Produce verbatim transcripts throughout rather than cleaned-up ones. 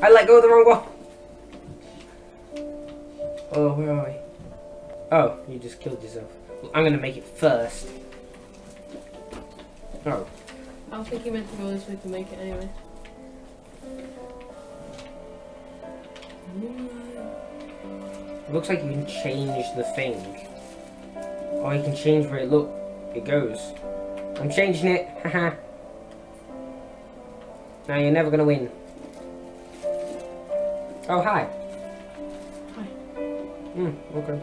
I let go of the wrong one. Oh, where are we? Oh, you just killed yourself. I'm gonna make it first. Oh. I don't think you meant to go this way to make it anyway. It looks like you can change the thing. Or you can change where it look it goes. I'm changing it, haha. Now you're never gonna win. Oh, hi. Hi. Hmm, okay.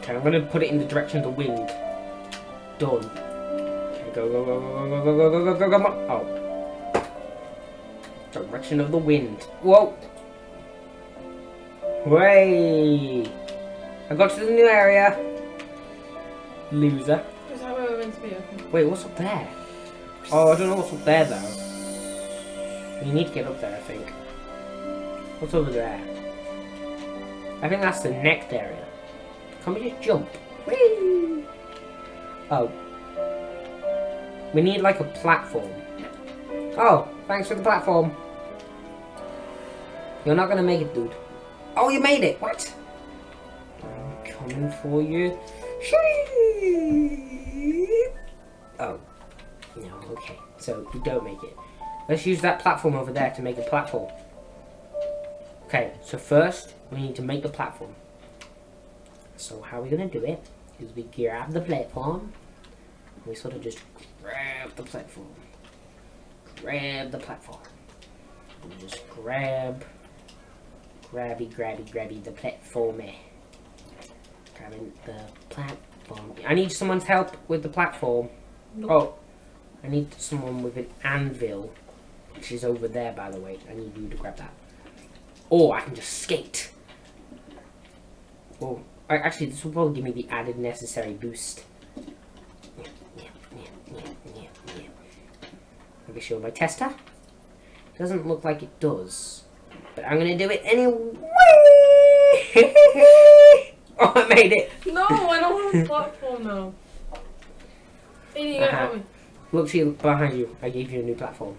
Okay, I'm gonna put it in the direction of the wind. Done. Okay, go, go, go, go, go, go, go, go, go, go, go, oh. Direction of the wind. Whoa. Way. I got to the new area. Loser. Is that where we're meant to be? Okay. Wait, what's up there? Oh, I don't know what's up there though. You need to get up there, I think. What's over there? I think that's the next area. Can we just jump? Whee! Oh. We need like a platform. Oh, thanks for the platform. You're not gonna make it, dude. Oh, you made it! What? I'm coming for you. Shee! Oh. No, okay. So, you don't make it. Let's use that platform over there to make a platform. Okay, so first, we need to make the platform. So, how we're going to do it is we grab the platform. And we sort of just grab the platform. Grab the platform. And we just grab... Grabby, grabby, grabby the platform-y. Grabbing the platform. I need someone's help with the platform. Nope. Oh, I need someone with an anvil, which is over there, by the way. I need you to grab that. Or I can just skate. Oh, actually, this will probably give me the added necessary boost. I'll be sure my tester. Doesn't look like it does. But I'm gonna do it anyway! Oh, I made it! No, I don't want a platform now. Idiot, uh-huh. help me. Look to you, behind you. I gave you a new platform.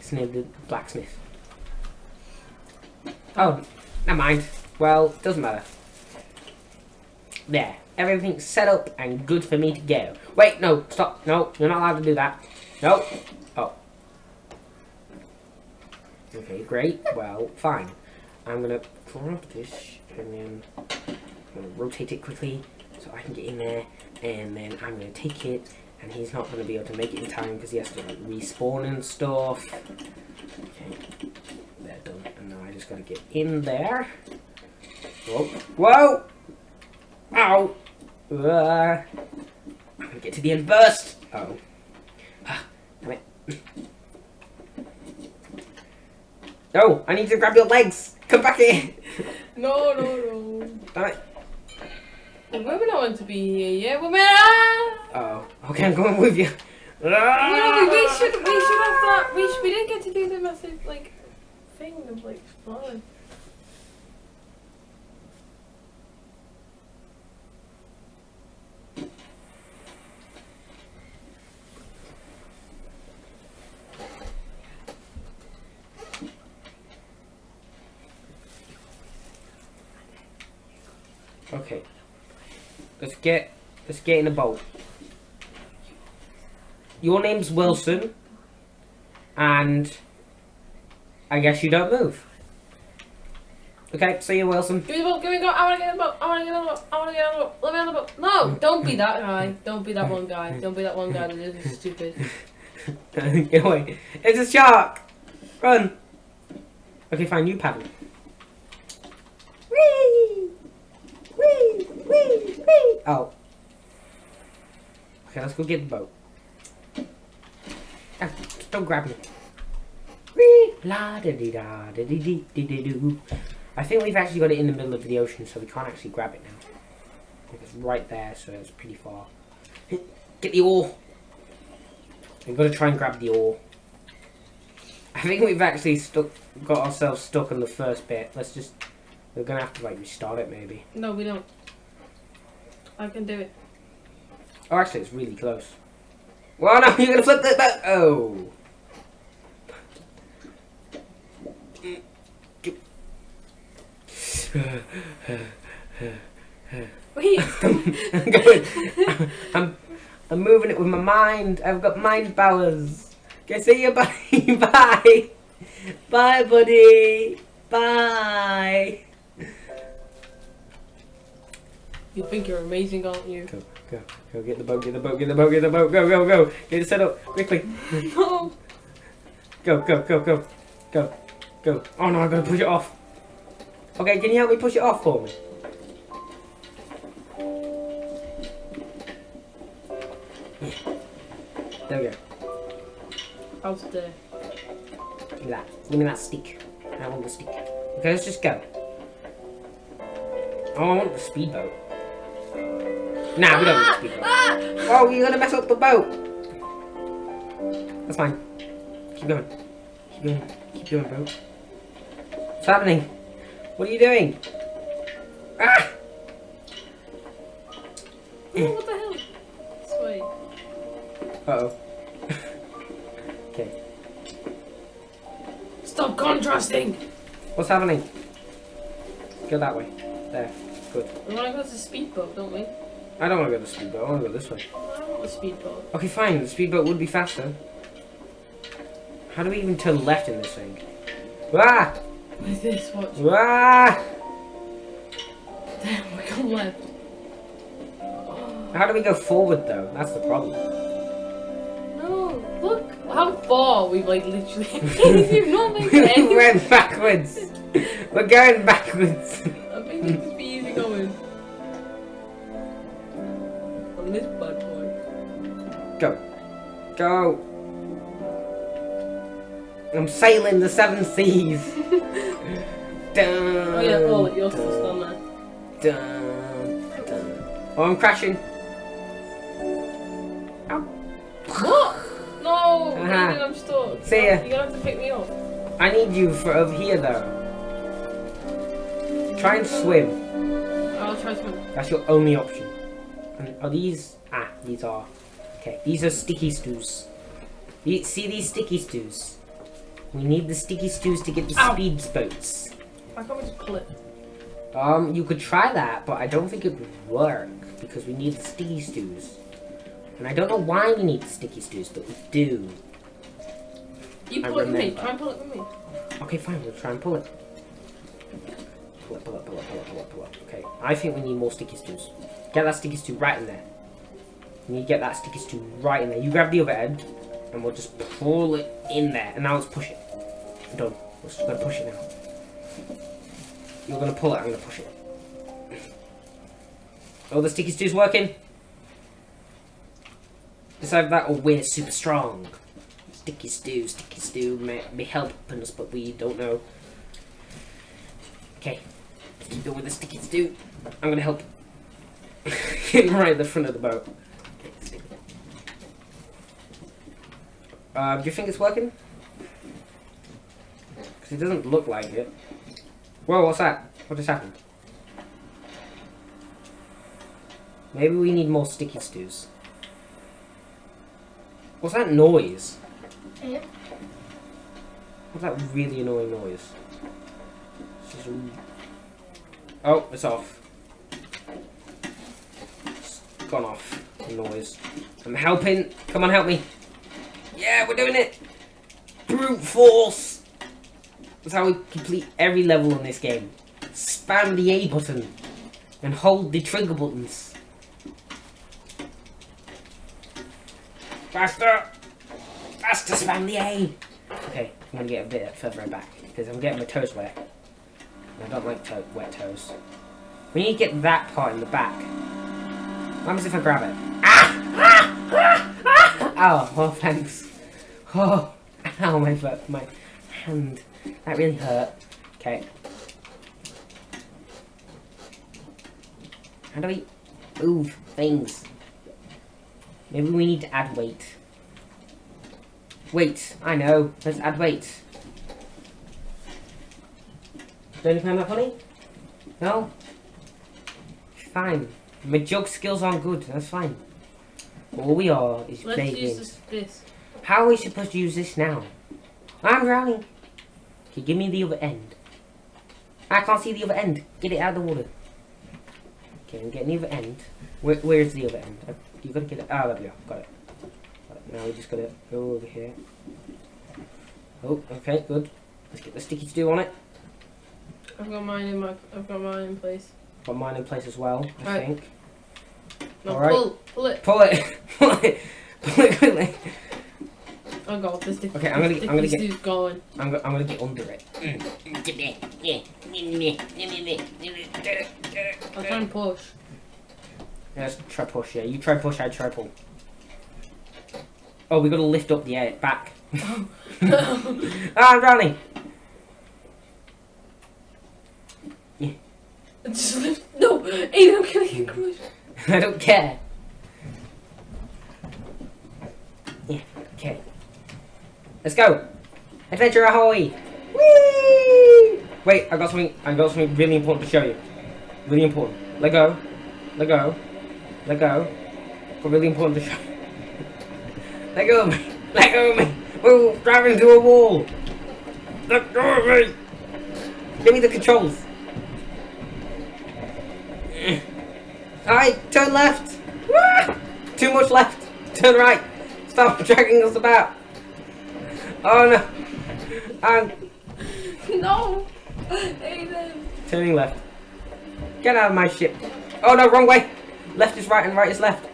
It's named the blacksmith. Oh, never mind. Well, doesn't matter. There. Everything's set up and good for me to go. Wait, no, stop. No, you're not allowed to do that. No. Oh. Okay, great. Well, fine. I'm gonna grab this and then I'm gonna rotate it quickly so I can get in there, and then I'm gonna take it. And he's not going to be able to make it in time because he has to like, respawn and stuff. Okay, they're done. And now I just got to get in there. Whoa! Whoa! Ow! Uh, I'm going to get to the end first! Oh. Ah, damn it. No! I need to grab your legs! Come back here! No, no, no. Damn it. We're not meant to be here yet. We're meant to... Oh. Okay, I'm going with you. No, we should, we should have that. We, should, we didn't get to do the massive, like, thing of, like, fun. Okay. Let's get, let's get in a boat. Your name's Wilson, and I guess you don't move. Okay, see you, Wilson. Give me the boat, give me the boat, I wanna get in the boat, I wanna get in the boat, I wanna get in the boat, let me on the boat. No, don't be that guy, don't be that one guy, don't be that one guy that is stupid. Get away. It's a shark! Run! Okay, fine, you paddle. Whee! Whee! Whee! Whee! Oh. Okay, let's go get the boat. Oh, don't grab me. Whee! La da dee da da dee dee dee dee doo. I think we've actually got it in the middle of the ocean, so we can't actually grab it now. I think it's right there, so it's pretty far. Get the oar. We've got to try and grab the oar. I think we've actually stuck, got ourselves stuck on the first bit. Let's just. We're gonna have to like restart it, maybe. No, we don't. I can do it. Oh, actually, it's really close. Well, no, you're gonna flip that back. Oh. Wait. I'm going. I'm, I'm moving it with my mind. I've got mind powers. Okay, see you, bye. Bye. Bye, buddy. Bye. You think you're amazing, aren't you? Go, go, go, get the boat, get the boat, get the boat, get the boat, go, go, go. Get it set up, quickly. No. Go, go, go, go. Go, go. Oh no, I'm gonna push it off. Okay, can you help me push it off for me? There we go. How's the... Give me that. Give me that stick. I want the stick. Okay, let's just go. Oh, I want the speedboat. Nah, we don't want the speedboat. Oh, you're gonna mess up the boat. That's fine. Keep going. Keep going. Keep going, boat. What's happening? What are you doing? Ah! Oh, what the hell? This way. Uh-oh. Okay. Stop contrasting! What's happening? Go that way. There. Good. We want to go to the speedboat, don't we? I don't want to go to the speedboat. I want to go this way. I don't want the speedboat. Okay, fine. The speedboat would be faster. How do we even turn left in this thing? Ah! What is this? What? Ah! Damn, we can't left. Oh. How do we go forward, though? That's the problem. No, look how far we've, like, literally... You've not made it. We went backwards. We're going backwards. I think it'd just be easy going. On this bad boy. Go. Go. I'm sailing the seven seas. Dun, oh yeah, well, you're dun, still on there. Dun, dun. Oh, I'm crashing. Ow. What? No, uh -huh. Dude, I'm stuck. See ya. You're gonna have to pick me up. I need you for over here though. Try and swim. I'll try to swim. That's your only option. And are these? Ah, these are. Okay, these are sticky stews. You see these sticky stews? We need the sticky stews to get the Ow. speed boats. Why can't we just pull it? Um, you could try that, but I don't think it would work because we need the sticky stews. And I don't know why we need the sticky stews, but we do. You pull it with me. Try and pull it with me. Okay, fine. We'll try and pull it. Pull it, pull it, pull it, pull it, pull it, pull it. Okay. I think we need more sticky stews. Get that sticky stew right in there. You need to get that sticky stew right in there. You grab the other end, and we'll just pull it in there. And now let's push it. I'm done. We're just gonna push it now. You're gonna pull it, I'm gonna push it. Oh, the sticky stew's working. It's either that or we're super strong. Sticky stew, sticky stew may be helping us, but we don't know. Okay, let's keep going with the sticky stew. I'm gonna help. Get right at the front of the boat. Uh, do you think it's working? Because it doesn't look like it. Whoa, what's that? What just happened? Maybe we need more sticky stews. What's that noise? Yeah. What's that really annoying noise? It's just... Oh, it's off. It's gone off. The noise. I'm helping. Come on, help me. Yeah, we're doing it! Brute force! That's how we complete every level in this game. Spam the A button and hold the trigger buttons. Faster! Faster, spam the A! Okay, I'm gonna get a bit further back because I'm getting my toes wet. I don't like to wet toes. We need to get that part in the back. What happens if I grab it? Ah! Ah! Ah! Oh, oh, thanks. Oh, ow, my foot, my hand. That really hurt. Okay. How do we move things? Maybe we need to add weight. Weight, I know. Let's add weight. Don't you find that funny? No? Fine. My jug skills aren't good, that's fine. All we are is Let's play use this, this. How are we supposed to use this now? I'm drowning. Okay, give me the other end. I can't see the other end. Get it out of the water. Okay, I'm getting the other end. Where, where is the other end? You've got to get it. Ah, oh, there we go. Got it. Got it. Now we just got to go over here. Oh, okay, good. Let's get the sticky stew on it. I've got mine in my. I've got mine in place. Got mine in place as well. I right. think. No, All right. pull, pull it. Pull it. Pull it. Pull it quickly. Oh god, this sticky. Okay, I'm gonna. I'm gonna get. Going. I'm gonna. I'm gonna get under it. I'll try and push. Yeah, let's try push. Yeah, you try push. I try pull. Oh, we gotta lift up the air back. Ah, oh, Ronnie. Yeah. Just lift. No, Aiden, I'm gonna get crushed. I don't care. Yeah. Okay. Let's go! Adventure ahoy! Whee! Wait, I got something. I got something really important to show you. Really important. Let go. Let go. Let go. Got really important to show. You. Let go of me. Let go of me. We're driving into a wall. Let go of me. Give me the controls. Alright, turn left. Too much left. Turn right. Stop dragging us about. Oh no. I'm. No. Aiden. Turning left. Get out of my ship. Oh no, wrong way. Left is right and right is left.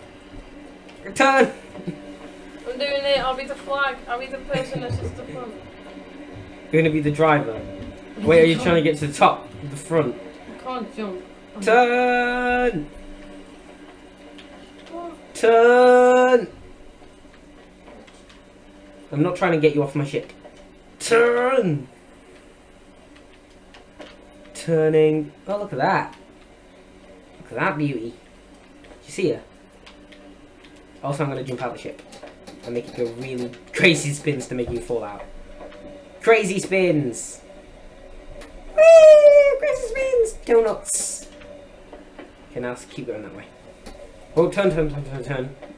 Turn. I'm doing it. I'll be the flag. I'll be the person that's just the front. You're gonna be the driver. Wait, are you trying to get to the top? The front. I can't jump. Turn. Oh. Turn. I'm not trying to get you off my ship. Turn! Turning. Oh, look at that. Look at that beauty. Did you see her? Also, I'm going to jump out of the ship. And make it go really crazy spins to make you fall out. Crazy spins! Whee! Crazy spins! Donuts! Okay, now let's keep going that way. Oh, turn, turn, turn, turn, turn.